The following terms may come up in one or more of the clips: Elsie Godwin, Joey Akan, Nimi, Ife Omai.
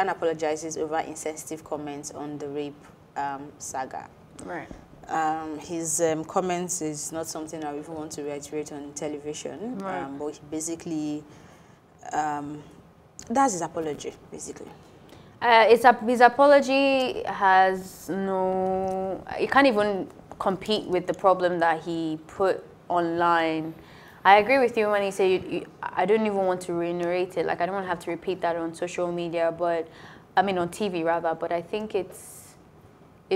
Akan apologizes over insensitive comments on the rape saga. Right. His comments is not something I even want to reiterate on television. Right. But basically, that's his apology, basically. His apology has no... It can't even compete with the problem that he put online. I agree with you when you say, I don't even want to reiterate it. Like, I don't want to have to repeat that on social media, but, I mean, on TV rather. But I think it's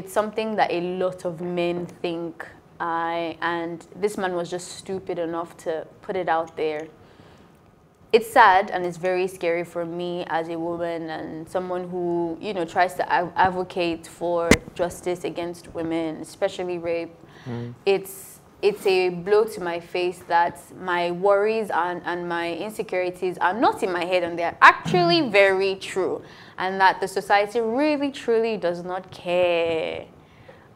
something that a lot of men think. And this man was just stupid enough to put it out there. It's sad and it's very scary for me as a woman and someone who, you know, tries to advocate for justice against women, especially rape. Mm. It's a blow to my face that my worries and my insecurities are not in my head and they're actually very true, and that the society really truly does not care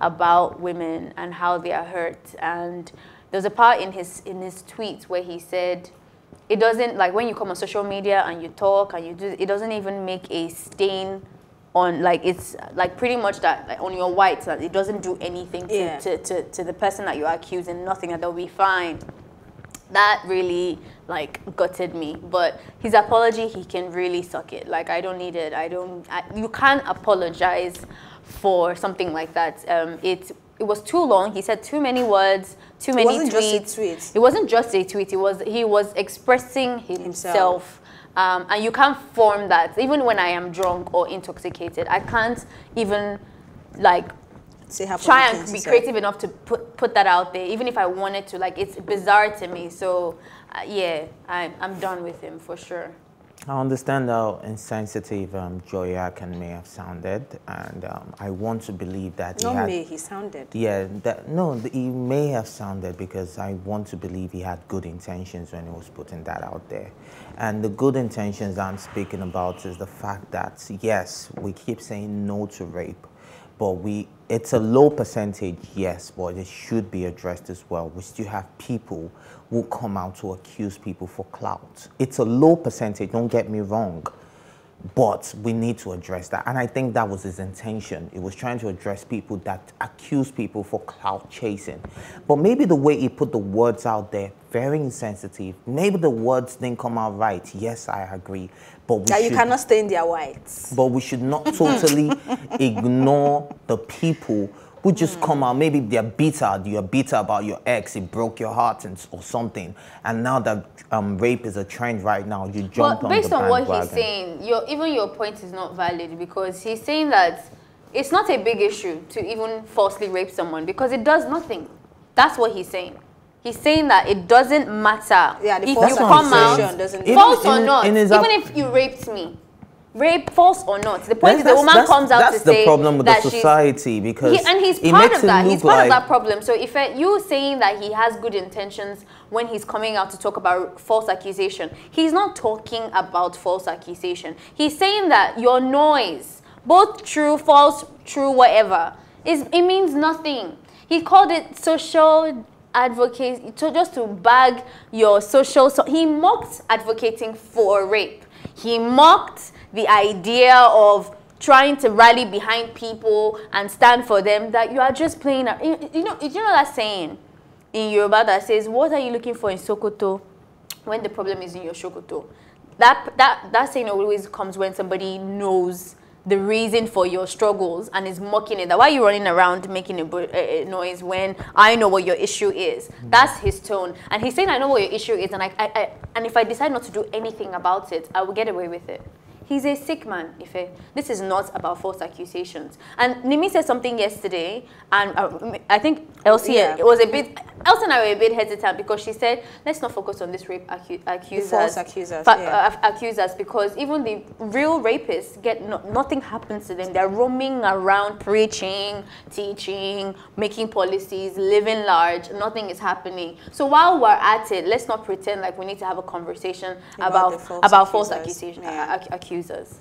about women and how they are hurt. And there's a part in his tweet where he said, it doesn't, like, when you come on social media and you talk and you do, it doesn't even make a stain on, like, it's like pretty much that, like, on your whites, like, it doesn't do anything to, yeah, to the person that you're accusing, nothing, and they'll be fine. That really, like, gutted me. But his apology, he can really suck it. Like, I don't need it. You can't apologize for something like that. It was too long. He said too many words, too many tweets. It wasn't just a tweet. It wasn't just a tweet. He was expressing himself. And you can't form that. Even when I am drunk or intoxicated, I can't even, like, try and be creative enough to put that out there, even if I wanted to. Like, it's bizarre to me. So, yeah, I'm done with him for sure. I understand how insensitive Joey Akan may have sounded, and I want to believe that he sounded. Yeah, he may have sounded, because I want to believe he had good intentions when he was putting that out there. And the good intentions I'm speaking about is the fact that, yes, we keep saying no to rape, but it's a low percentage, yes, but it should be addressed as well. We still have people who come out to accuse people for clout. It's a low percentage, don't get me wrong, but we need to address that. And I think that was his intention. He was trying to address people that accuse people for clout chasing. But maybe the way he put the words out there, very insensitive. Maybe the words didn't come out right. Yes, I agree. But you cannot stay in their whites. But we should not totally ignore the people who just come out. Maybe they're bitter. You're bitter about your ex. It broke your heart or something. And now that rape is a trend right now, you jump on the bandwagon. But based on what he's saying, even your point is not valid, because he's saying that it's not a big issue to even falsely rape someone because it does nothing. That's what he's saying. He's saying that it doesn't matter if you come out, false or not, even if you raped me. Rape, false or not. The point is the woman comes out to say that she's... That's the problem with the society, because he's part of that. He's part of that problem. So if you saying that he has good intentions when he's coming out to talk about false accusation, he's not talking about false accusation. He's saying that your noise, both true, false, true, whatever, it means nothing. He called it social... advocates just to bag your social. So he mocked advocating for rape. He mocked the idea of trying to rally behind people and stand for them. That you are just playing. You know that saying in Yoruba that says, "What are you looking for in Sokoto when the problem is in your Shokoto?" That saying always comes when somebody knows the reason for your struggles and is mocking it. That why are you running around making a noise when I know what your issue is? That's his tone. And he's saying, I know what your issue is, and and if I decide not to do anything about it, I will get away with it. He's a sick man, Ife. This is not about false accusations. And Nimi said something yesterday, and I think Elsie Elsie and I were a bit hesitant, because she said, let's not focus on this rape accusers. The false accusers, accusers, because even the real rapists, nothing happens to them. They're roaming around preaching, teaching, making policies, living large. Nothing is happening. So while we're at it, let's not pretend like we need to have a conversation about false accusations.